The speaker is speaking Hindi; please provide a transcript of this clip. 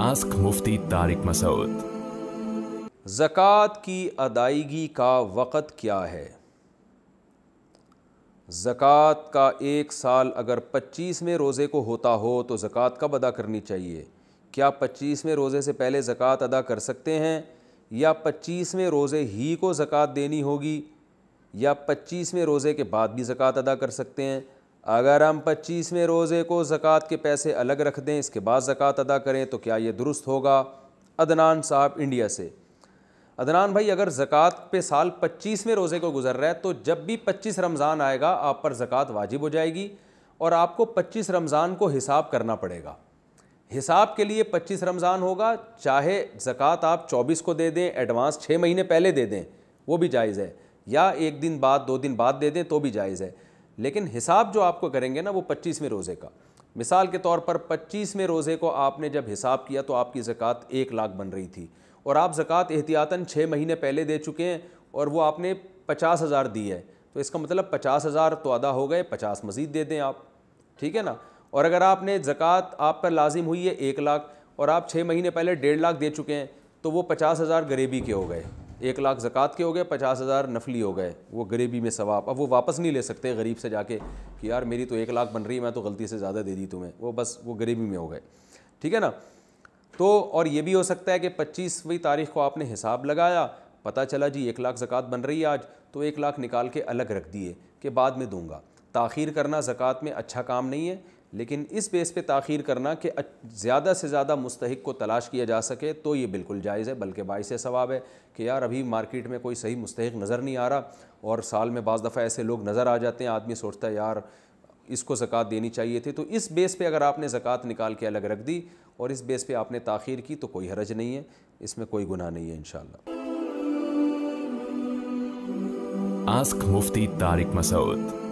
आस्क मुफ्ती तारिक मसूद। ज़कात की अदायगी का वक़्त क्या है? ज़कात का एक साल अगर 25वें रोज़े को होता हो तो ज़कात कब अदा करनी चाहिए? क्या 25वें रोज़े से पहले ज़कात अदा कर सकते हैं या 25वें रोज़े ही को ज़कात देनी होगी या 25वें रोज़े के बाद भी ज़कात अदा कर सकते हैं? अगर हम 25वें रोज़े को ज़कात के पैसे अलग रख दें, इसके बाद ज़कात अदा करें तो क्या ये दुरुस्त होगा? अदनान साहब इंडिया से। अदनान भाई, अगर ज़कात पे साल 25वें रोज़े को गुजर रहा है तो जब भी 25 रमज़ान आएगा आप पर ज़कात वाजिब हो जाएगी और आपको 25 रमज़ान को हिसाब करना पड़ेगा। हिसाब के लिए 25 रमज़ान होगा, चाहे ज़कात आप 24 को दे दें, एडवांस 6 महीने पहले दे दें वो भी जायज़ है, या एक दिन बाद 2 दिन बाद दे दें तो भी जायज़ है। लेकिन हिसाब जो आपको करेंगे ना वो 25वें रोज़े का। मिसाल के तौर पर 25वें रोज़े को आपने जब हिसाब किया तो आपकी ज़कात 1 लाख बन रही थी और आप ज़कात एहतियातन 6 महीने पहले दे चुके हैं और वो आपने 50,000 दी है, तो इसका मतलब 50,000 तो अदा हो गए, 50 मज़ीद दे दें आप, ठीक है ना। और अगर आपने ज़कात आप पर लाजिम हुई है 1 लाख और आप 6 महीने पहले 1.5 लाख दे चुके हैं तो वो 50,000 गरीबी के हो गए, 1 लाख ज़कात के हो गए, 50,000 नफली हो गए, वो गरीबी में सवाब। अब वो वापस नहीं ले सकते गरीब से जाके कि यार मेरी तो 1 लाख बन रही है, मैं तो गलती से ज़्यादा दे दी तुम्हें, वो बस वो गरीबी में हो गए, ठीक है ना। तो और ये भी हो सकता है कि 25वीं तारीख को आपने हिसाब लगाया, पता चला जी 1 लाख ज़कात बन रही है आज, तो 1 लाख निकाल के अलग रख दिए कि बाद में दूंगा। ताख़ीर करना ज़कात में अच्छा काम नहीं है, लेकिन इस बेस पे ताख़ीर करना कि ज़्यादा से ज़्यादा मुस्तहिक को तलाश किया जा सके तो ये बिल्कुल जायज़ है, बल्कि बाइसे सवाब है कि यार अभी मार्केट में कोई सही मुस्तहिक नज़र नहीं आ रहा। और साल में बाज़ दफ़ा ऐसे लोग नज़र आ जाते हैं, आदमी सोचता है यार इसको ज़कात देनी चाहिए थी, तो इस बेस पे अगर आपने ज़कात निकाल के अलग रख दी और इस बेस पे आपने ताख़ीर की तो कोई हरज नहीं है, इसमें कोई गुनाह नहीं है इंशाल्लाह। आस्क मुफ्ती तारिक मसूद।